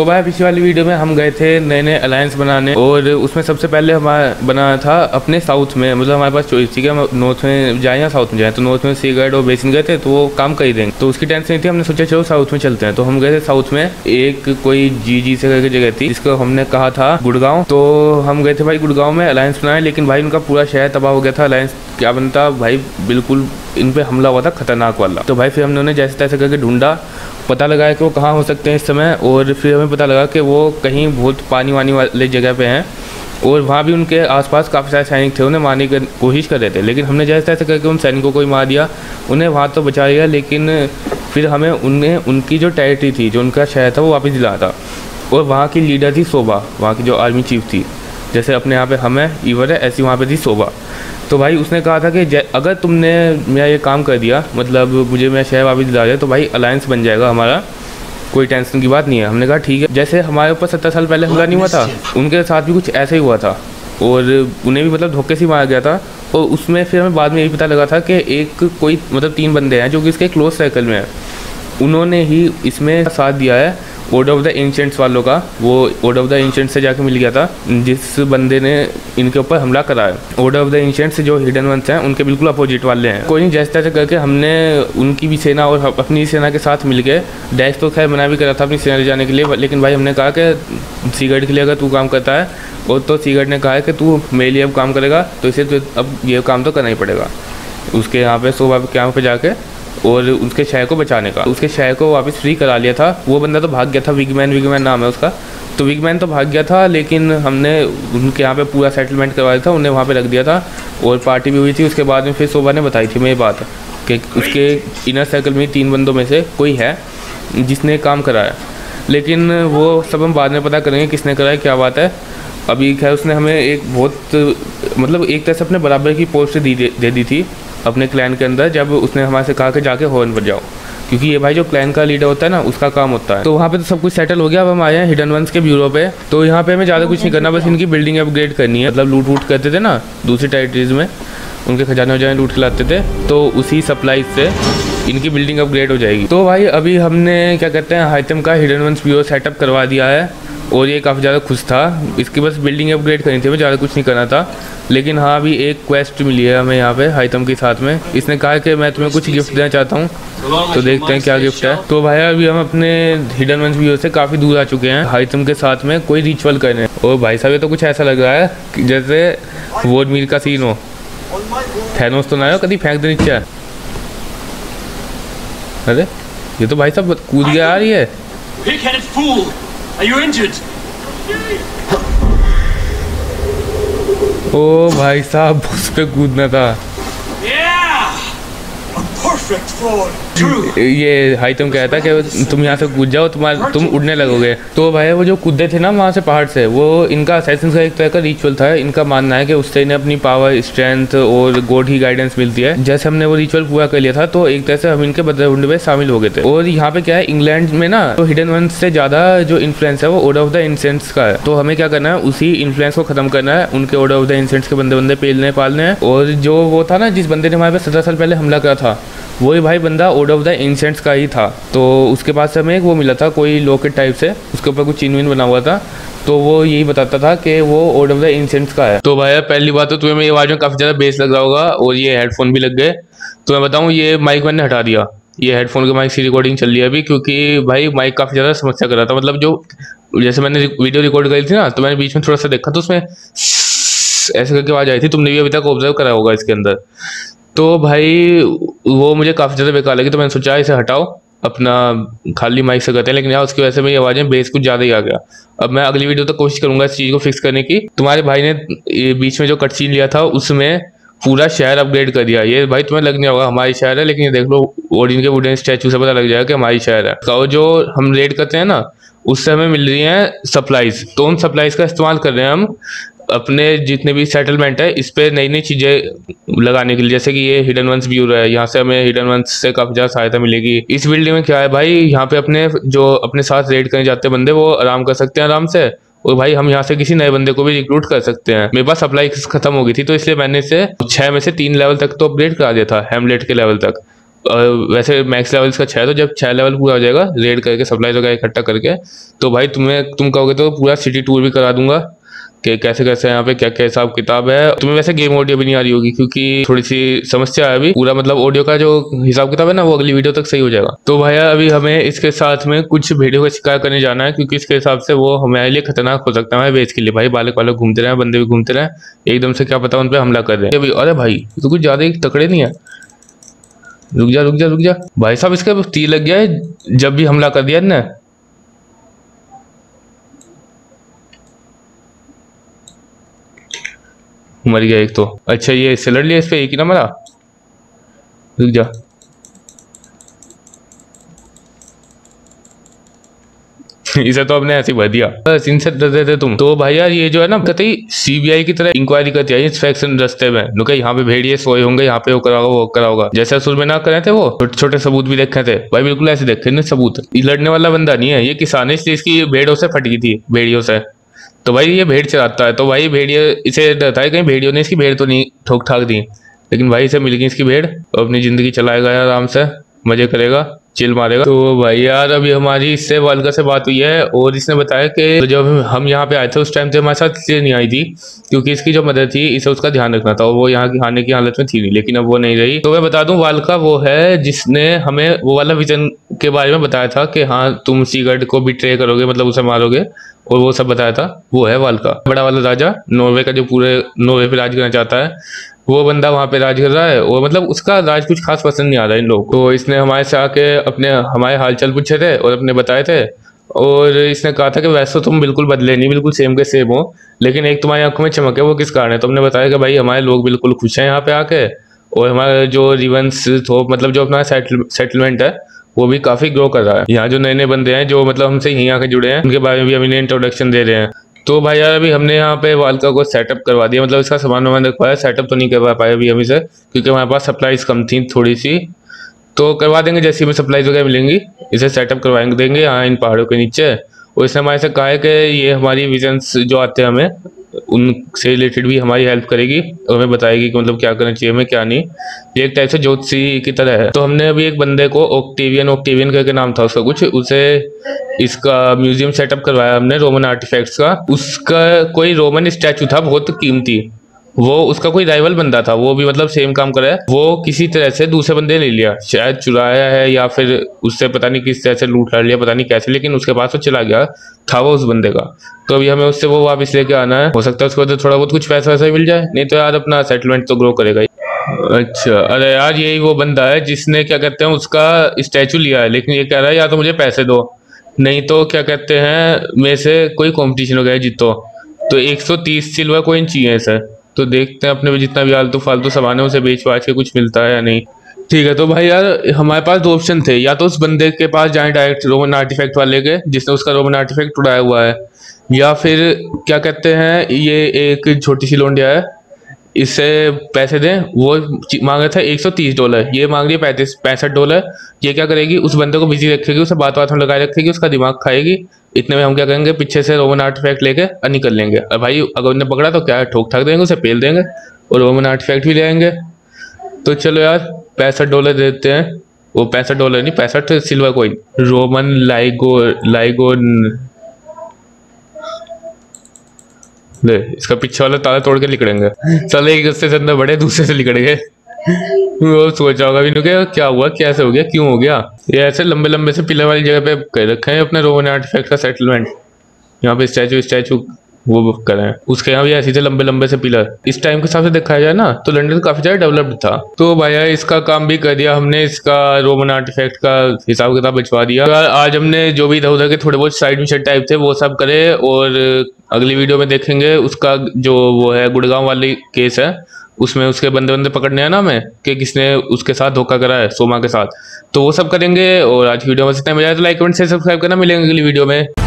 तो भाई पिछली वाली वीडियो में हम गए थे नए नए अलायंस बनाने, और उसमें सबसे पहले हमारा बनाया था अपने साउथ में, मतलब हमारे पास चॉइस थी कि हम नॉर्थ में जाएँ या साउथ में जाएँ। तो नॉर्थ में सीगर्ड और बेसिन गए थे तो वो काम कर ही देंगे, तो उसकी टेंशन नहीं थी। हमने सोचा चलो साउथ में चलते हैं। तो हम गए थे साउथ में, एक कोई जी से करके जगह थी जिसको हमने कहा था गुड़गांव। तो हम गए थे भाई गुड़गांव में अलायंस बनाए, लेकिन भाई उनका पूरा शहर तबाह हो गया था। अलायंस क्या बनता भाई, बिल्कुल इन पर हमला हुआ था खतरनाक वाला। तो भाई फिर हमने उन्हें जैसे तैसे करके ढूंढा, पता लगाया कि वो कहाँ हो सकते हैं इस समय, और फिर हमें पता लगा कि वो कहीं बहुत पानी वानी वाले जगह पे हैं, और वहाँ भी उनके आसपास काफ़ी सारे सैनिक थे, उन्हें मारने की कोशिश कर रहे थे। लेकिन हमने जैसे तैसे करके उन सैनिकों को ही मार दिया, उन्हें वहाँ तो बचा लिया, लेकिन फिर हमें उन्हें उनकी जो टेरिटरी थी, जो उनका शहर था, वो वापस दिलाया था। और वहाँ की लीडर थी शोभा, वहाँ की जो आर्मी चीफ थी, जैसे अपने यहाँ पे हमें ईवर है, ऐसी वहाँ पे थी शोभा। तो भाई उसने कहा था कि अगर तुमने मेरा ये काम कर दिया, मतलब मुझे मेरा शहर वापस दिला दिया, तो भाई अलायंस बन जाएगा हमारा, कोई टेंशन की बात नहीं है। हमने कहा ठीक है। जैसे हमारे ऊपर 70 साल पहले हमला नहीं हुआ था, उनके साथ भी कुछ ऐसा ही हुआ था, और उन्हें भी मतलब धोखे से मारा गया था। और उसमें फिर हमें बाद में ये पता लगा था कि एक कोई मतलब 3 बंदे हैं जो कि इसके क्लोज सर्कल में हैं, उन्होंने ही इसमें साथ दिया है ऑर्डर ऑफ़ द एंशिएंट्स वालों का। वो ऑर्डर ऑफ़ द एंशिएंट्स से जाके मिल गया था जिस बंदे ने इनके ऊपर हमला करा है। ऑर्डर ऑफ़ द एंशिएंट्स जो हिडन वंस हैं, उनके बिल्कुल अपोजिट वाले हैं। कोई नहीं, जैसे तैसे करके हमने उनकी भी सेना और अपनी सेना के साथ मिलके डैश तो खैर मना भी करा था अपनी सेना ले जाने के लिए, लेकिन भाई हमने कहा कि सीगर्ड के लिए अगर तू काम करता है, और तो सीगर्ड ने कहा है कि तू मेरे लिए अब काम करेगा, तो इसे तो अब ये काम तो करना ही पड़ेगा। उसके यहाँ पर सुबह के यहाँ पर जाके और उसके शहर को बचाने का, उसके शहर को वापस फ्री करा लिया था। वो बंदा तो भाग गया था, विगमैन नाम है उसका, तो विगमैन तो भाग गया था, लेकिन हमने उनके यहाँ पे पूरा सेटलमेंट करवा दिया था, उन्हें वहाँ पे रख दिया था, और पार्टी भी हुई थी। उसके बाद में फिर शोभा ने बताई थी मेरी बात कि उसके इनर सर्कल में 3 बंदों में से कोई है जिसने काम कराया, लेकिन वो सब हम बाद में पता करेंगे किसने कराया, क्या बात है। अभी खैर उसने हमें एक बहुत मतलब एक तरह से अपने बराबर की पोस्ट दे दी थी अपने क्लैन के अंदर, जब उसने हमारे से कहा कि जाके हॉर्न पर जाओ, क्योंकि ये भाई जो क्लैन का लीडर होता है ना, उसका काम होता है। तो वहाँ पे तो सब कुछ सेटल हो गया। अब हम आए हैं हिडन वंस के ब्यूरो पे। तो यहाँ पे हमें ज़्यादा कुछ नहीं करना, बस इनकी बिल्डिंग अपग्रेड करनी है। मतलब लूट वूट करते थे ना दूसरी टेरिटरीज़ में, उनके खजाने वजाने लूट खिलाते थे, तो उसी सप्लाई से इनकी बिल्डिंग अपग्रेड हो जाएगी। तो भाई अभी हमने क्या कहते हैं हाइतम का हिडन वंस ब्यूरो सेटअप करवा दिया है, और ये काफ़ी ज़्यादा खुश था। इसकी बस बिल्डिंग अपग्रेड करनी थी, हमें ज़्यादा कुछ नहीं करना था। लेकिन हाँ, अभी एक क्वेस्ट मिली है हमें यहाँ पे हाइतम के साथ में। इसने कहा कि मैं तुम्हें कुछ गिफ्ट देना चाहता हूँ, तो देखते हैं क्या गिफ्ट है। तो भाई अभी हम अपने हिडन वंस ब्यूरो से काफ़ी दूर आ चुके हैं, हाइतम के साथ में कोई रिचुअल करने। और भाई साहब ये तो कुछ ऐसा लग रहा है जैसे वोडमीर का सीन हो, थैनोस तो ना हो कभी फेंक दे नीचे। अरे ये तो भाई साहब कूद गया यार, ये Are you injured? Oh, भाई साहब उस पे कूदना था। ये हाइतम कहता कि तुम यहाँ से कूद जाओ, तुम उड़ने लगोगे। तो भाई वो जो कूदे थे ना वहाँ से पहाड़ से, वो इनका असैसिन का एक तरह का रिचुअल था। इनका मानना है कि उससे इन्हें अपनी पावर, स्ट्रेंथ और गॉड की गाइडेंस मिलती है। जैसे हमने वो रिचुअल पूरा कर लिया था, तो एक तरह से हम इनके बदलावुंड में शामिल हो गए थे। और यहाँ पे क्या है, इंग्लैंड में ना तो हिडन वंस से ज्यादा जो इन्फ्लुएंस है वो ऑर्डर ऑफ द एंशिएंट्स का है। तो हमें क्या करना है, उसी इन्फ्लुएंस को खत्म करना है, उनके ऑर्डर ऑफ द एंशिएंट्स के बंदे पेलने पालने हैं। और जो वो था ना जिस बंदे ने हमारे पे 70 साल पहले हमला करा था, वही भाई बंदा ऑर्डर ऑफ द एंशिएंट्स का ही था। तो उसके पास हमें एक वो मिला था, कोई लॉकेट टाइप से, उसके ऊपर कुछ चिन्ह बना हुआ था, तो वो यही बताता था कि वो ऑर्डर ऑफ द एंशिएंट्स का है। तो भाई पहली बात तो तुम्हें मेरी आवाज़ में काफ़ी ज़्यादा बेस लग रहा होगा, और ये हेडफोन भी लग गए। तो मैं बताऊँ, ये माइक मैंने हटा दिया, ये हेडफोन के माइक से रिकॉर्डिंग चल रही है अभी, क्योंकि भाई माइक काफ़ी ज़्यादा समस्या कर रहा था। मतलब जो जैसे मैंने वीडियो रिकॉर्ड करी थी ना, तो मैंने बीच में थोड़ा सा देखा, तो उसमें ऐसे करके आवाज़ आई थी, तुमने भी अभी तक ऑब्जर्व करा होगा इसके अंदर। तो भाई वो मुझे काफ़ी ज़्यादा बेकार लगी, तो मैंने सोचा इसे हटाओ, अपना खाली माइक से करते हैं। लेकिन यार उसकी वजह से मेरी आवाज़ में बेस कुछ ज़्यादा ही आ गया। अब मैं अगली वीडियो तक कोशिश करूँगा इस चीज़ को फिक्स करने की। तुम्हारे भाई ने बीच में जो कट सीन लिया था, उसमें पूरा शहर अपग्रेड कर दिया। ये भाई तुम्हें लगने होगा हमारी शहर है, लेकिन ये देख लो वुडन के वुडन स्टैचू से पता लग जाएगा कि हमारी शहर है। और जो हम रेड करते हैं ना, उससे हमें मिल रही हैं सप्लाइज, तो उन सप्लाइज का इस्तेमाल कर रहे हैं हम अपने जितने भी सेटलमेंट है इस पर नई नई चीज़ें लगाने के लिए। जैसे कि ये हिडन वंस ब्यूरो है, यहाँ से हमें हिडन वंस से काफ़ी ज़्यादा सहायता मिलेगी। इस बिल्डिंग में क्या है भाई, यहाँ पे अपने जो अपने साथ रेड करने जाते हैं बंदे, वो आराम कर सकते हैं आराम से। और भाई हम यहाँ से किसी नए बंदे को भी रिक्रूट कर सकते हैं। मेरे पास सप्लाई खत्म हो गई थी, तो इसलिए मैंने इसे 6 में से 3 लेवल तक तो अपग्रेड करा दिया था, हेमलेट के लेवल तक। वैसे मैक्स लेवल्स का 6 है, तो जब 6 लेवल पूरा हो जाएगा रेड करके सप्लाई वगैरह इकट्ठा करके, तो भाई तुम कहोगे तो पूरा सिटी टूर भी करा दूंगा कि कैसे कैसे यहाँ पे क्या क्या हिसाब किताब है। तुम्हें वैसे गेम ऑडियो भी नहीं आ रही होगी क्योंकि थोड़ी सी समस्या है अभी, पूरा मतलब ऑडियो का जो हिसाब किताब है ना वो अगली वीडियो तक सही हो जाएगा। तो भैया अभी हमें इसके साथ में कुछ भेड़ियों का शिकार करने जाना है क्योंकि इसके हिसाब से वो हमारे लिए खतरनाक हो सकता है। बेच के लिए भाई बालक वालक घूमते रहे, बंदे भी घूमते रहे, एकदम से क्या पता उन पर हमला कर रहे हैं। अरे भाई तो कुछ ज्यादा ही तकड़े नहीं है, रुक जा रुक जा रुक जा। भाई साहब इसका तीर लग गया है जब भी हमला कर दिया ना। मर गया एक तो। अच्छा ये इससे लड़ लिया, इस पर एक ही ना मरा, रुक जा। इसे तो आपने ऐसे भर दिया, बस इनसे डरते थे तुम। तो भाई यार ये जो है ना कतई सीबीआई की तरह इंक्वायरी करती है इंस्पेक्शन रस्ते में, नुका यहाँ पे भेड़िए सोए होंगे, यहाँ पे वो करा होगा वो करा होगा। जैसे असुर में ना करे थे वो, छोटे सबूत भी देखे थे भाई, बिल्कुल ऐसे देखे ना सबूत। लड़ने वाला बंदा नहीं है ये, किसान है इसलिए इसकी भेड़ों से फट गई थी, भेड़ियों से। तो भाई ये भेड़ चलाता है, तो भाई भेड़िया इसे डरता है कहीं भेड़ियों ने इसकी भेड़ तो नहीं ठोक ठाक दी। लेकिन भाई इसे मिल गई इसकी भेड़, तो अपनी जिंदगी चलाएगा यार आराम से, मजे करेगा, चिल मारेगा। तो भाई यार अभी हमारी इससे वालका से बात हुई है और इसने बताया कि जब हम यहाँ पे आए थे उस टाइम पे हमारे साथ इसलिए नहीं आई थी क्योंकि इसकी जो मदर थी इसे उसका ध्यान रखना था, वो यहाँ की खाने की हालत में थी नहीं, लेकिन अब वो नहीं रही। तो मैं बता दूं वालका वो है जिसने हमें वो वाला विजन के बारे में बताया था कि हाँ तुम सीगर्ड को बिट्रे करोगे मतलब उसे मारोगे और वो सब बताया था, वो है वालका, बड़ा वाला राजा नॉर्वे का जो पूरे नॉर्वे पे राज करना चाहता है। वो बंदा वहाँ पे राज कर रहा है और मतलब उसका राज कुछ खास पसंद नहीं आ रहा है इन लोगों को। तो इसने हमारे से आके अपने हमारे हालचाल पूछे थे और अपने बताए थे, और इसने कहा था कि वैसे तो तुम बिल्कुल बदले नहीं, बिल्कुल सेम के सेम हो, लेकिन एक तुम्हारी आंखों में चमक है, वो किस कारण है। तो हमने बताया कि भाई हमारे लोग बिल्कुल खुश हैं यहाँ पे आके, और हमारा जो रिवंस थोप मतलब जो अपना सेटलमेंट है वो भी काफ़ी ग्रो कर रहा है। यहाँ जो नए नए बंदे हैं जो मतलब हमसे यहीं आके जुड़े हैं उनके बारे में भी हम इन्हें इंट्रोडक्शन दे रहे हैं। तो भाई यार अभी हमने यहाँ पे वालका को सेटअप करवा दिया, मतलब इसका सामान वामान रखवाया, सेटअप तो नहीं करवा पाए अभी हम इसे क्योंकि हमारे पास सप्लाईज कम थी थोड़ी सी, तो करवा देंगे जैसे हमें सप्लाईज वगैरह मिलेंगी इसे सेटअप करवा देंगे यहाँ इन पहाड़ों के नीचे। और इसने हमारे से कहा है कि ये हमारी विजन्स जो आते हैं हमें उनसे रिलेटेड भी हमारी हेल्प करेगी और हमें बताएगी कि मतलब क्या करना चाहिए हमें क्या नहीं, ये एक टाइप से ज्योतिषी की तरह है। तो हमने अभी एक बंदे को ओक्टेवियन करके नाम था उसका कुछ, उसे इसका म्यूजियम सेटअप करवाया हमने रोमन आर्टिफैक्ट्स का। उसका कोई रोमन स्टैचू था बहुत कीमती, वो उसका कोई राइवल बंदा था वो भी मतलब सेम काम कर रहा है, वो किसी तरह से दूसरे बंदे ले लिया, शायद चुराया है या फिर उससे पता नहीं किस तरह से लूट ला लिया पता नहीं कैसे, लेकिन उसके पास वो चला गया था वो उस बंदे का। तो अभी हमें उससे वो वापस लेके आना है, हो सकता है उसको तो थोड़ा बहुत कुछ पैसा वैसा मिल जाए, नहीं तो यार अपना सेटलमेंट तो ग्रो करेगा ही। अच्छा अरे यार यही वो बंदा है जिसने क्या कहते हैं उसका स्टैचू लिया है, लेकिन ये कह रहा है या तो मुझे पैसे दो नहीं तो क्या कहते हैं मेरे से कोई कॉम्पिटिशन वगैरह जीतो, तो 130 सिल्वर कोइन चाहिए सर। तो देखते हैं अपने भी जितना भी आलतू फालतू सामान है उसे बेच बाच के कुछ मिलता है या नहीं। ठीक है तो भाई यार हमारे पास दो ऑप्शन थे, या तो उस बंदे के पास जाए डायरेक्ट रोमन आर्टिफैक्ट वाले के जिसने उसका रोमन आर्टिफैक्ट उड़ाया हुआ है, या फिर क्या कहते हैं ये एक छोटी सी लोंडिया है इससे पैसे दें, वो मांग रहे थे $130, ये मांग रही है $65। ये क्या करेगी उस बंदे को बिजी रखेगी, उसे बात बात में लगाए रखेगी, उसका दिमाग खाएगी, इतने में हम क्या करेंगे पीछे से रोमन आर्टिफैक्ट लेके निकल लेंगे। और भाई अगर उन्हें पकड़ा तो क्या ठोक ठाक देंगे, उसे पेल देंगे और रोमन आर्टिफैक्ट भी ले आएंगे। तो चलो यार $65 देते हैं, वो $65 नहीं 65 सिल्वर कोइन, रोमन लाइगोन ले, इसका पीछे वाला ताला तोड़ के निकलेंगे। चले एक रस्ते से अंदर बढ़े दूसरे से निकलेंगे, वो सोचा होगा भी नुके क्या हुआ कैसे हो गया क्यों हो गया। ये ऐसे लंबे लंबे से पिलर वाली जगह पे कर रखे हैं अपने रोमन आर्टिफैक्ट का सेटलमेंट, यहाँ पे स्टैचू वो करें उसके यहाँ भी ऐसे थे लंबे लंबे से पिलर। इस टाइम के हिसाब से देखा जाए ना तो लंदन काफी ज्यादा डेवलप्ड था। तो भैया इसका काम भी कर दिया हमने, इसका रोमन आर्टिफैक्ट का हिसाब किताब बचवा दिया। तो आज हमने जो भी इधर उधर के थोड़े बहुत साइड मिशन टाइप थे वो सब करे, और अगली वीडियो में देखेंगे उसका जो वो है गुड़गांव वाली केस है उसमें उसके बंदे पकड़ने हैं ना हमें कि किसने उसके साथ धोखा करा है सोमा के साथ, तो वो सब करेंगे। और आज की वीडियो में इतना मजा आया तो लाइक कमेंट से सब्सक्राइब करना, मिलेंगे अगली वीडियो में।